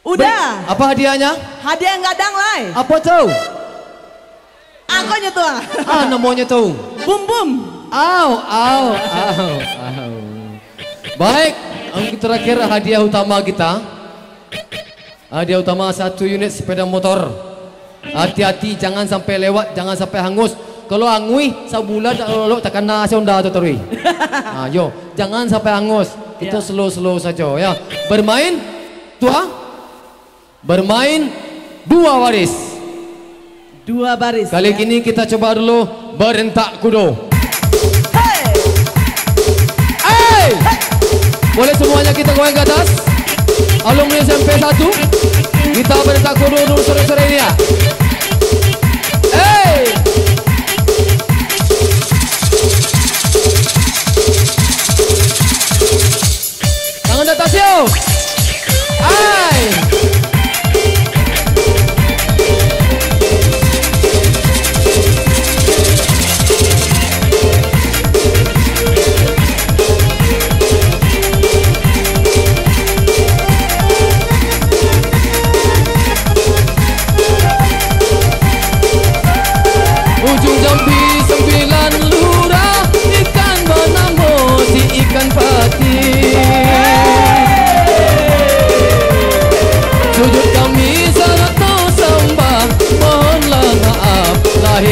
Udah. Apa hadiahnya? Hadiah yang gadang lai. Apa tuh? Aku nyetung. Ah, namanya tuh. Bum bum. Au, au, au, au. Baik, terakhir hadiah utama kita. Hadiah utama 1 unit sepeda motor. Hati-hati, jangan sampai lewat, jangan sampai hangus. Kalau angui sebulan tak lolok tak kena sonda tu terui. Ah, yo, jangan sampai hangus. Kita slow-slow saja ya. Bermain tua. Bermain 2 baris. 2 baris. Kali ini kita coba dulu berentak kudo. Hey, hey, hey. Boleh semuanya kita goyang ke atas. Alumni SMP 1. Kita berentak kudo dulu sore-sore ini ya. Hey. Tangan di atas yo. Hey.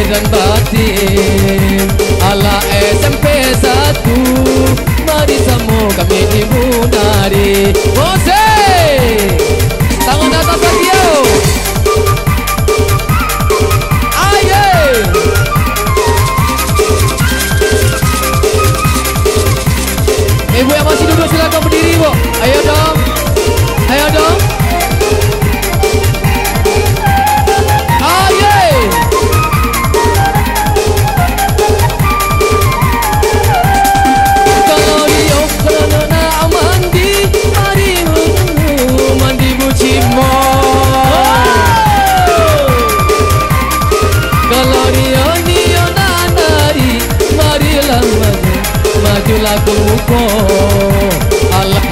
Dan batin ala SMP 1, mari semua kami dibunari. Bose tangan atas lagi yo. Aye ibu yang masih duduk silakan berdiri bu. Ayo dong, ayo dong. Kuko Allah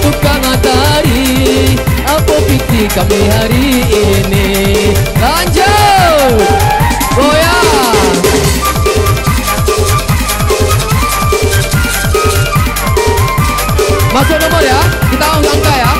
tukang atari, apa pikir kami hari ini. Lanjut goyang. Masuk nomor ya, kita angka ya.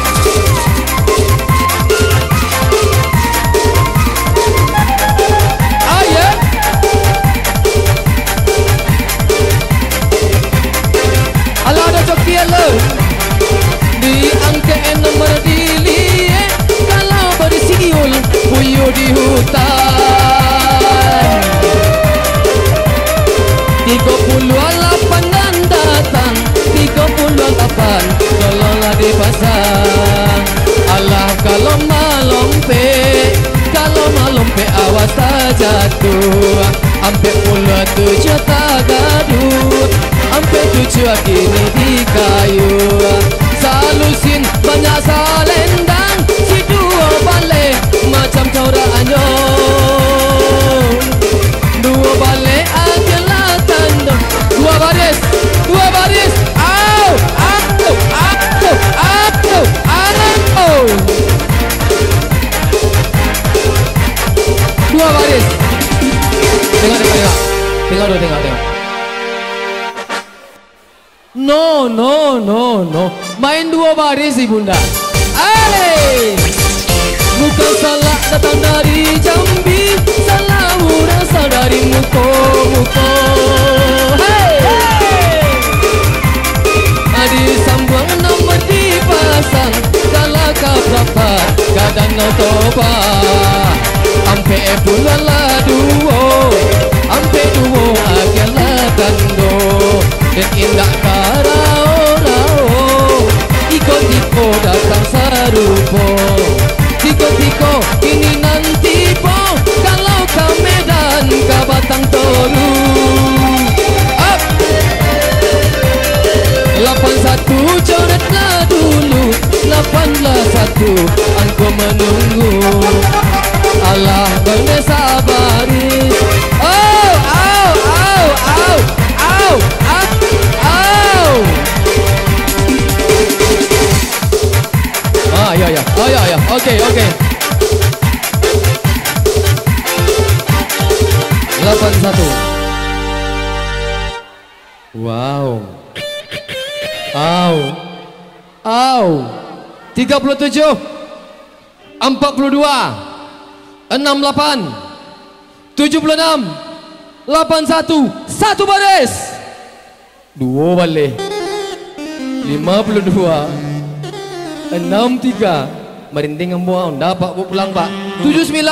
Di angka nomor dilihat, kalau bersiul puyuh di hutan. 38 dan datang, 38 kelola di pasar. Allah kalau malompe, kalau malompe awas terjatuh. Ampe puluh tujuh tak gaduh. Sampai tujuan ini di kayu. Salusin banyak salendang, si dua balik macam coraannya. Dua balik adalah tanda. 2 baris, 2 baris. Au, au, au, au, au. 2 baris. Tengok, tengok, tengok. Tengok, tengok, tengok. No, no, no, no. Main 2 baris ibunda. Hey, bukan salah datang dari Jambi, salah berasal dari Muko, Muko. Hey, ada sambung nomor dipasang, kalau kau berapa kadang kau toba. Ampe bulan lah duo, ampe duo akhirlah tando. Dan indah karao-rao, tiko-tiko datang sarupo. Tiko-tiko ini nanti po, kalau ke Medan ke Batang Toru. Up! 81 coretlah dulu, 81 aku menunggu. Allah benar sabari. Oh, au, au, au, au, au. Oh, yeah, yeah. Oh, yeah, yeah. ya. Oke. 81. Wow. Au. 37. 42. 68. 76. 81. Satu baris. Dua balik. 52. 63 merinding embuah anda pak bu pulang pak. 79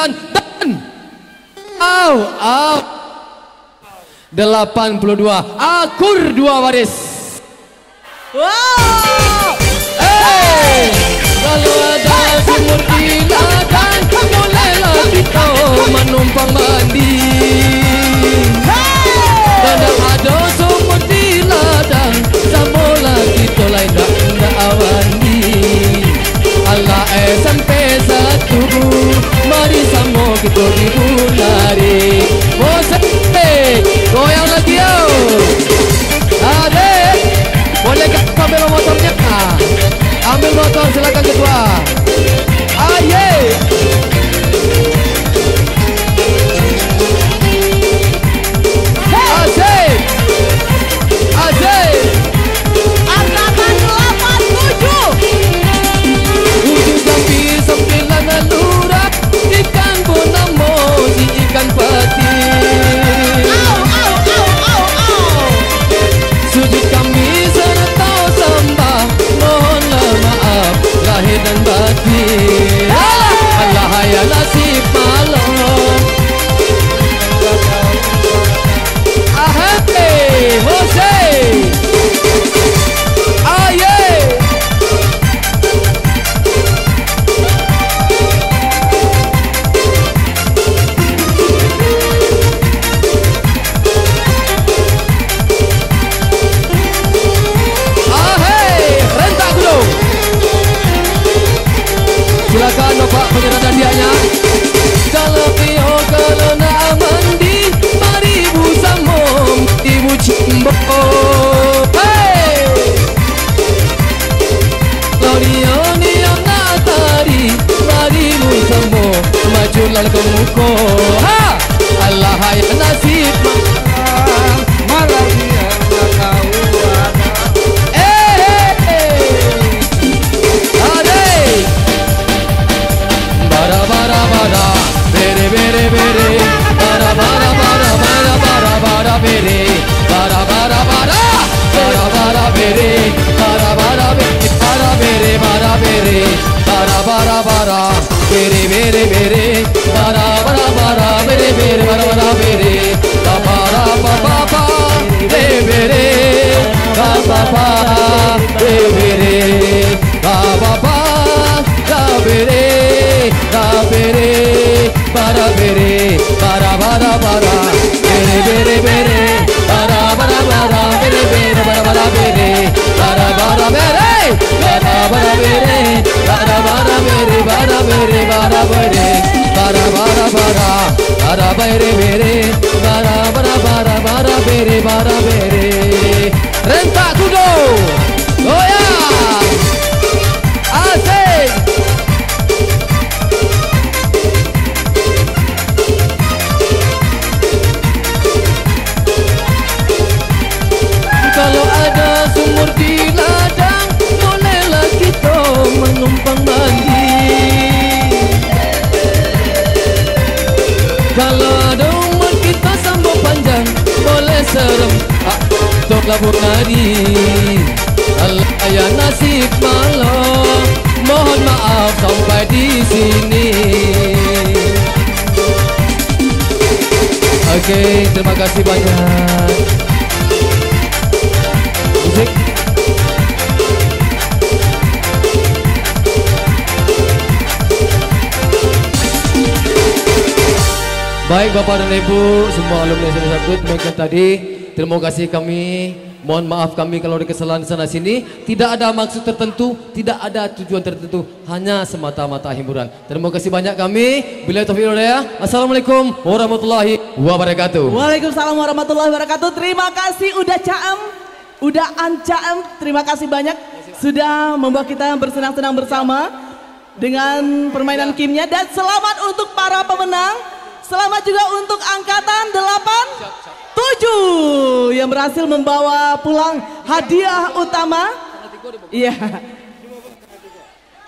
dan 82 akur dua baris. Wow, hey, kalau ada sumur diladan mulailah kita menumpang mandi. Kalau ada sumur diladan samola kita lain dah awandi. Allah SMP 1, mari sama kita dibulari. Oh SMP, goyang lagi yo. Adek, boleh gak ambil motornya? Ambil motor, silakan ketua. Aye. Asik, asik. Lura ikan bonamo si ikan pati. Sujud kami serta sembah mohonlah maaf lahir dan batin. Allah ya nasib malam. Ahai Hosei. Penyerahan dianya kalau piho kalau nak mandi mari bu samom ibu cimbo. Hey, Claudio niang natari mari bu sambo maju lal kemuko. Ha, Allah ya nasib malam dia tak tahu. Bara bere, bara bara bara, bere bere bere, bara bara bara, bere bere bara bara bere, bara bara bere, bara bara bere, bara bara bere, bara bere bara bere, bara bara bara, bara bere bere, bara bara bara, bara bere bara bere. Rentak kudo, goyang, asik. Kalau ada sumur di ladang, bolehlah kita menumpang mandi. Kalau ada umur kita sambung panjang, boleh serem untuk labur nari. Allah ya nasib malam, mohon maaf sampai di sini. Oke, terima kasih banyak. Baik Bapak dan Ibu, semua alumni SMP 1 mungkin tadi, terima kasih kami. Mohon maaf kami kalau ada kesalahan sana sini. Tidak ada maksud tertentu, tidak ada tujuan tertentu, hanya semata-mata hiburan. Terima kasih banyak kami. Bila taufiq hidayah. Assalamualaikum warahmatullahi wabarakatuh. Waalaikumsalam warahmatullahi wabarakatuh. Terima kasih udah caem, udah ancam. Terima kasih banyak sudah membawa kita bersenang-senang bersama. dengan permainan kimia. Dan selamat untuk para pemenang, selamat juga untuk angkatan 87 yang berhasil membawa pulang hadiah utama. Iya.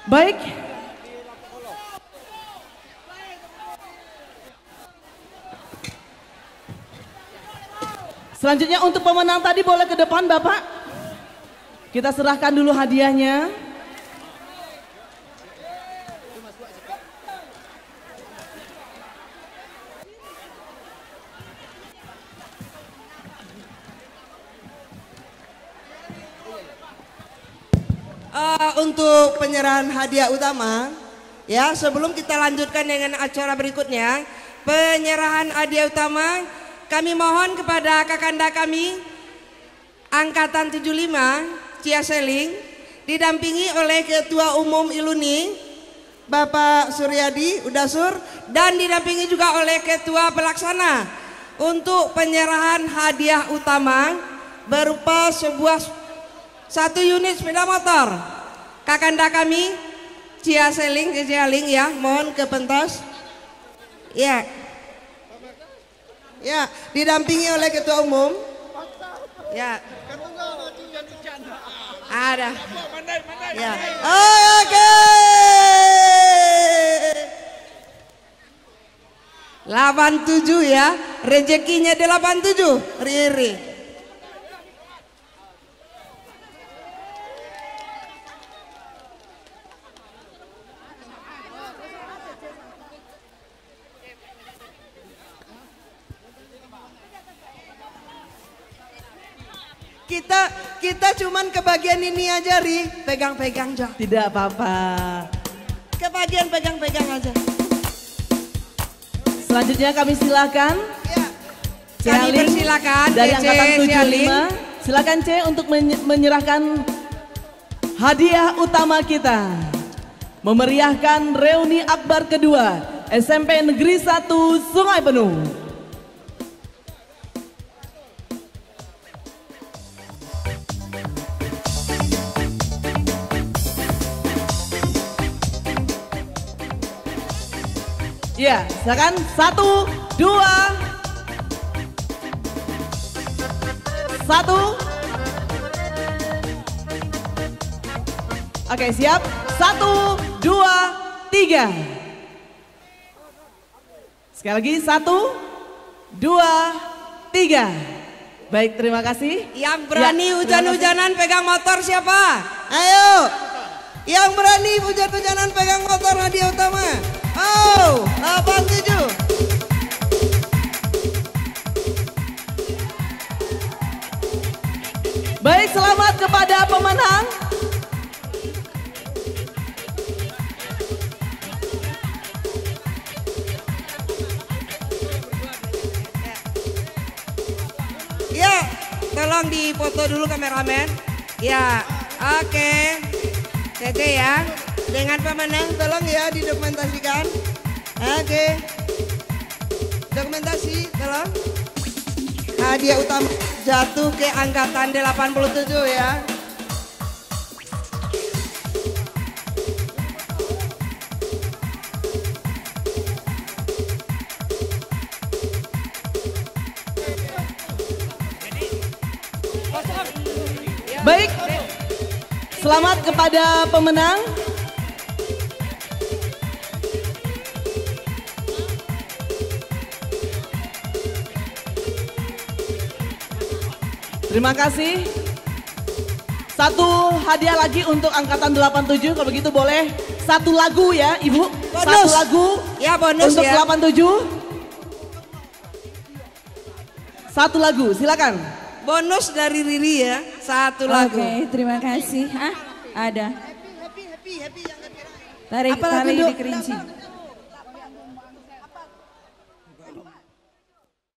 Baik. Selanjutnya untuk pemenang tadi boleh ke depan Bapak. Kita serahkan dulu hadiahnya. Untuk penyerahan hadiah utama, ya, sebelum kita lanjutkan dengan acara berikutnya, penyerahan hadiah utama, kami mohon kepada kakanda kami angkatan 75 Cia Seling, didampingi oleh Ketua Umum Iluni Bapak Suryadi Udasur, dan didampingi juga oleh Ketua Pelaksana, untuk penyerahan hadiah utama berupa sebuah 1 unit sepeda motor. Kakanda kami Cia Seling ya, mohon ke pentas. Ya. Ya, didampingi oleh Ketua Umum. Ya. Ada. Ya. Oke. Okay. 87 ya, rezekinya 87. Riri. Kita cuman ke bagian ini aja, Ri. Pegang-pegang, Jo. Tidak apa-apa. Ke bagian pegang-pegang aja. Selanjutnya kami silakan. Ya. Kami persilakan dari angkatan 75. Silakan C untuk menyerahkan hadiah utama kita. Memeriahkan reuni akbar kedua SMP Negeri 1 Sungai Penuh. Ya, silakan 1, 2, 1. Oke, siap. 1, 2, 3. Sekali lagi 1, 2, 3. Baik, terima kasih. Yang berani ya, hujan-hujanan pegang motor siapa? Ayo. Yang berani hujan-hujanan pegang motor hadiah utama. Oh, 87. Baik, selamat kepada pemenang. Ya, tolong dipoto dulu kameramen. Ya, oke. Oke ya. Dengan pemenang tolong ya didokumentasikan. Oke. Dokumentasi tolong. Hadiah utama jatuh ke angkatan 87 ya. Baik. Selamat kepada pemenang. Terima kasih. 1 hadiah lagi untuk angkatan 87. Kalau begitu boleh 1 lagu ya, Ibu. Bonus. 1 lagu ya, bonus untuk ya. 87. 1 lagu, silakan. Bonus dari Riri ya, 1 lagu. Oke, terima kasih. Hah? Ada. Happy. Tarik di Kerinci.